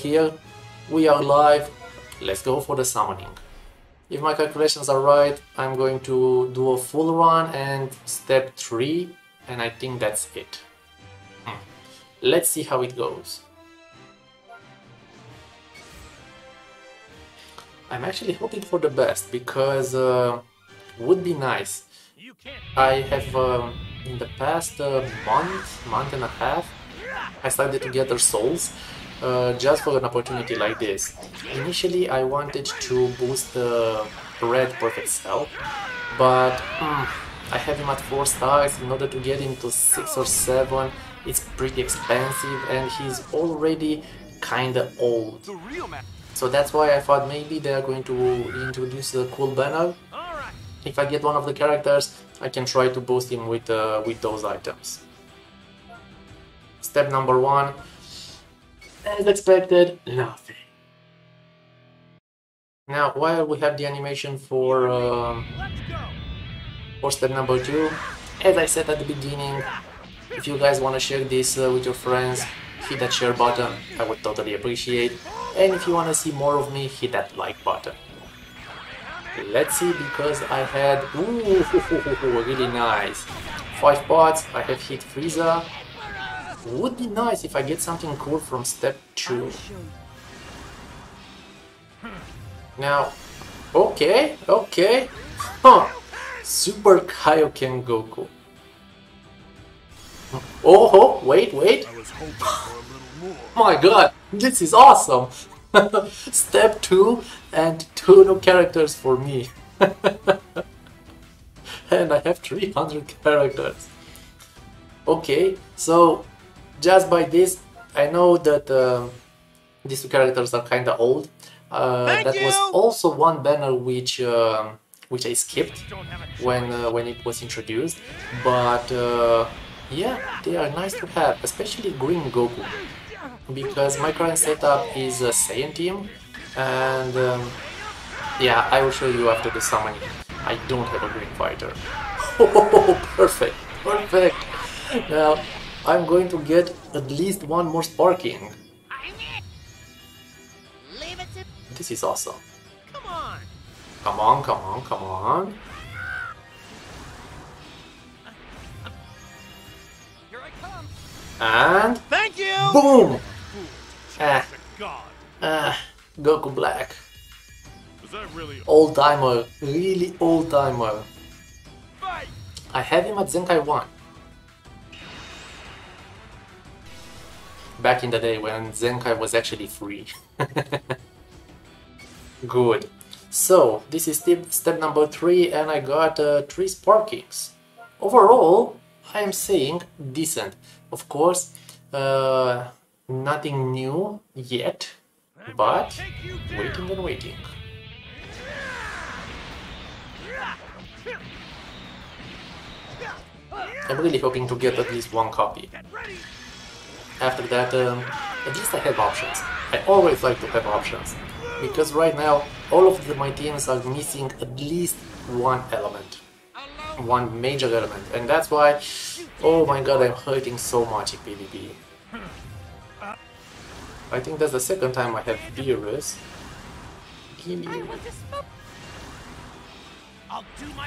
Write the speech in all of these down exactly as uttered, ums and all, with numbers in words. here. We are live. Let's go for the summoning. If my calculations are right, I'm going to do a full run and step three, and I think that's it. Hmm. Let's see how it goes. I'm actually hoping for the best, because uh, would be nice. I have, um, in the past uh, month, month and a half, I started to gather souls uh, just for an opportunity like this. Initially I wanted to boost the uh, Red Perfect Cell, but mm, I have him at four stars. In order to get him to six or seven, it's pretty expensive and he's already kinda old. So that's why I thought maybe they are going to introduce a cool banner. If I get one of the characters, I can try to boost him with, uh, with those items. Step number one, as expected, nothing. Now, while we have the animation for um, for step number two, as I said at the beginning, if you guys want to share this uh, with your friends, hit that share button, I would totally appreciate. And if you want to see more of me, hit that like button. Let's see, because I had ooh, really nice five pots. I have hit Frieza. Would be nice if I get something cool from step two. Now, okay, okay, huh? Super Kaioken Goku. Oh, oh, wait, wait! My God, this is awesome. Step two and two new characters for me. And I have three hundred characters. Okay, so just by this I know that uh, these two characters are kinda old. Uh, that you. was also one banner which uh, which I skipped when uh, when it was introduced, but uh, yeah, they are nice to have, especially Green Goku. Because my current setup is a Saiyan team, and um, yeah, I will show you after the summoning. I don't have a green fighter. Oh, perfect, perfect. Now I'm going to get at least one more sparking. This is awesome. Come on, come on, come on, come on. Here I come. And thank you. Boom. Ah. Ah. Goku Black. Old timer, really old timer. I have him at Zenkai one. Back in the day when Zenkai was actually free. Good. So this is step, step number three, and I got uh, three sparkings. Overall, I am saying decent. Of course, uh, nothing new yet, but waiting and waiting. I'm really hoping to get at least one copy. After that, um, at least I have options. I always like to have options, because right now all of the, my teams are missing at least one element. One major element, and that's why, oh my God, I'm hurting so much in PvP. I think that's the second time I have Beerus.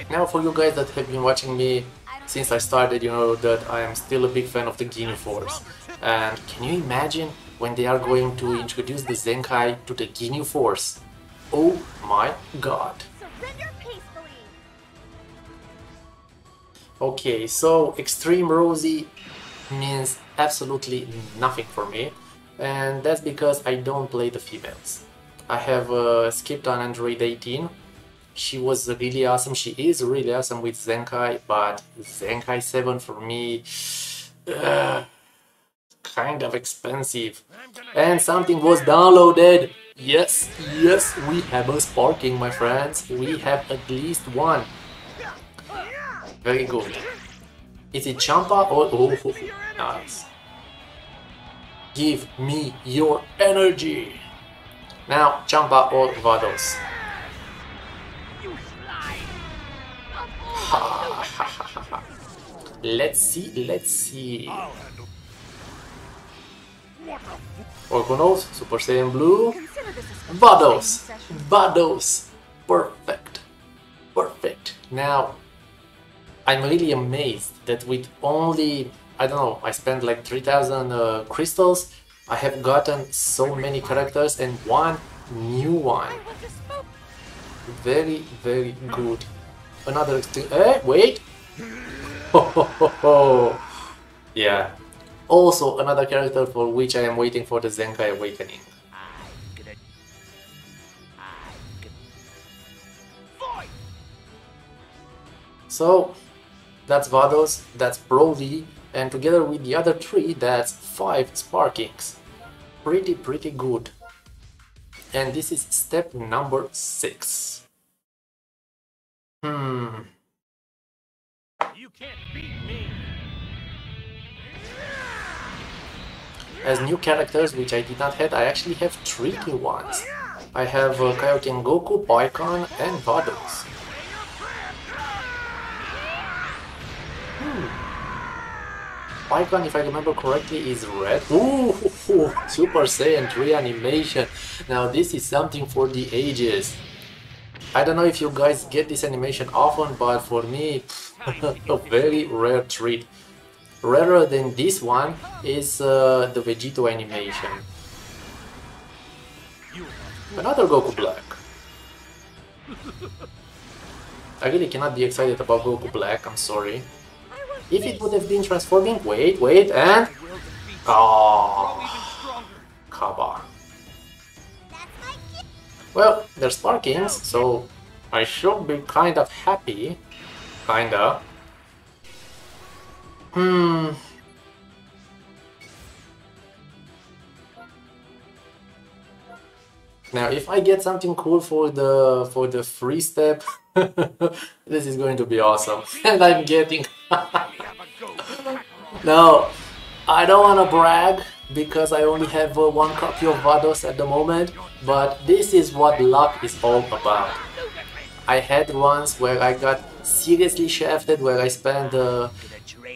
Now, for you guys that have been watching me since I started, you know that I am still a big fan of the Ginyu Force. And can you imagine when they are going to introduce the Zenkai to the Ginyu Force? Oh my God. Okay, so Extreme Rosie means absolutely nothing for me, and that's because I don't play the females. I have uh, skipped on Android eighteen. She was really awesome, she is really awesome with Zenkai, but Zenkai seven for me, uh, kind of expensive. And something was downloaded! Yes, yes, we have a sparking, my friends, we have at least one. Very good. Is it Champa or... Oh, oh, oh, nice. Give me your energy! Now, Champa or Vados. Let's see, let's see. Orgonos, Super Saiyan Blue, Vados, Vados, perfect, perfect. Now, I'm really amazed that with only, I don't know, I spent like three thousand uh, crystals, I have gotten so many characters and one new one. Very, very good. Another extreme, eh, wait! Ho, ho, ho, ho. Yeah. Also another character for which I am waiting for the Zenkai Awakening. So that's Vados, that's Broly, and together with the other three, that's five Sparkings. Pretty, pretty good. And this is step number six. Hmm. You can't beat me. As new characters, which I did not have, I actually have three new ones. I have uh, Kaioken Goku, Pycon, and Vados. Hmm. Pycon, if I remember correctly, is red. Ooh, Super Saiyan three animation. Now this is something for the ages. I don't know if you guys get this animation often, but for me, a very rare treat. Rarer than this one is uh, the Vegito animation. Another Goku Black. I really cannot be excited about Goku Black, I'm sorry. If it would have been transforming, wait, wait, and... Oh, Kabo. Well, they're Sparkings, so I should be kind of happy. Kinda. Hmm. Now, if I get something cool for the for the free step, this is going to be awesome. And I'm getting. No, I don't want to brag because I only have uh, one copy of Vados at the moment. But this is what luck is all about. I had ones where I got seriously shafted, where I spent. Uh,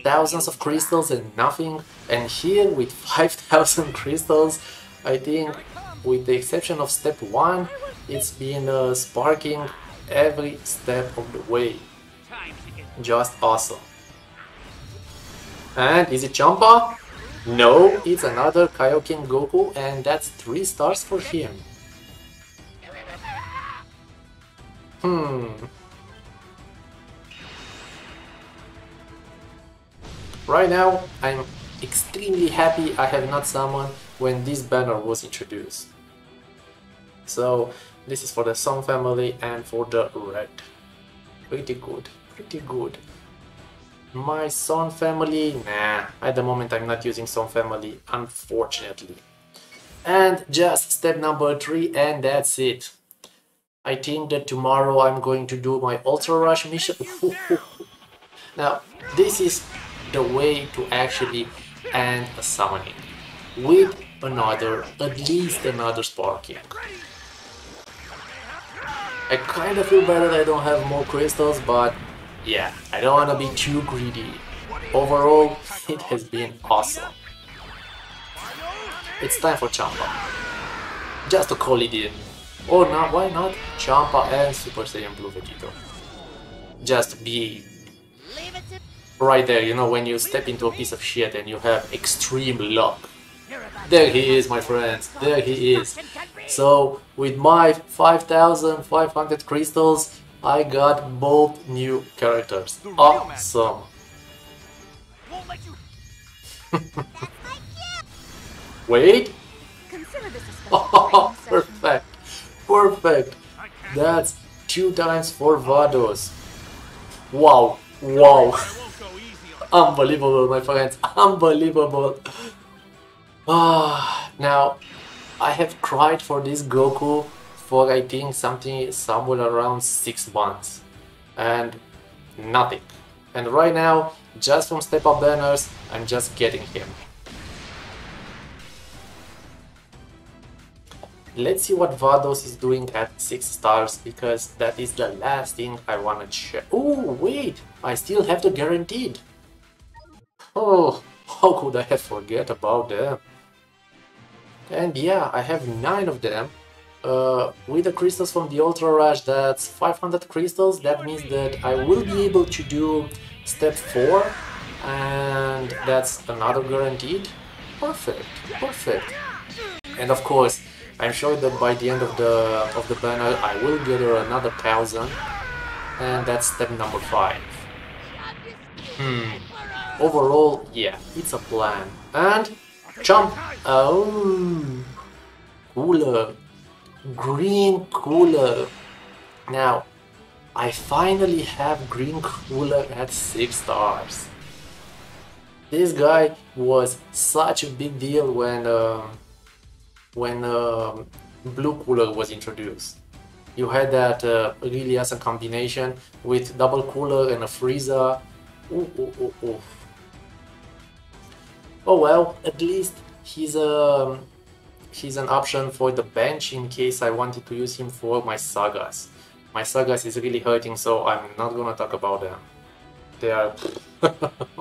Thousands of crystals and nothing, and here with five thousand crystals, I think, with the exception of step one, it's been uh, sparking every step of the way. Just awesome. And is it Champa? No, it's another Kaioken Goku, and that's three stars for him. Hmm. Right now, I'm extremely happy I have not summoned when this banner was introduced. So, this is for the Son Family and for the Red. Pretty good, pretty good. My Son Family, nah, at the moment I'm not using Son Family, unfortunately. And just step number three and that's it. I think that tomorrow I'm going to do my Ultra Rush mission. Now, this is... the way to actually end a summoning with another, at least another Sparking. I kind of feel better that I don't have more crystals, but yeah, I don't want to be too greedy. Overall, it has been awesome. It's time for Champa, just to call it in, or not, why not Champa and Super Saiyan Blue Vegito, just to be right there, you know, when you step into a piece of shit and you have extreme luck. There he is, my friends, there he is. So, with my five thousand five hundred crystals, I got both new characters. Awesome. Wait. Oh, perfect, perfect. That's two times for Vados. Wow, wow. Unbelievable, my friends, unbelievable. Ah, now, I have cried for this Goku for I think something somewhere around six months and nothing. And right now, just from step up banners, I'm just getting him. Let's see what Vados is doing at six stars, because that is the last thing I want to check. Oh wait, I still have the guaranteed. Oh, how could I have forget about them? And yeah, I have nine of them. Uh, with the crystals from the Ultra Rush, that's five hundred crystals. That means that I will be able to do step four, and that's another guaranteed. Perfect, perfect. And of course, I'm sure that by the end of the of the banner, I will gather another thousand, and that's step number five. Hmm. Overall, yeah, it's a plan. And jump. Oh, cooler. Green Cooler. Now, I finally have Green Cooler at six stars. This guy was such a big deal when uh, when uh, Blue Cooler was introduced. You had that uh, really awesome combination with Double Cooler and a Frieza. Ooh, ooh, ooh, ooh. Oh well, at least he's a. Um, He's an option for the bench in case I wanted to use him for my sagas. My sagas is really hurting, so I'm not gonna talk about them. They are...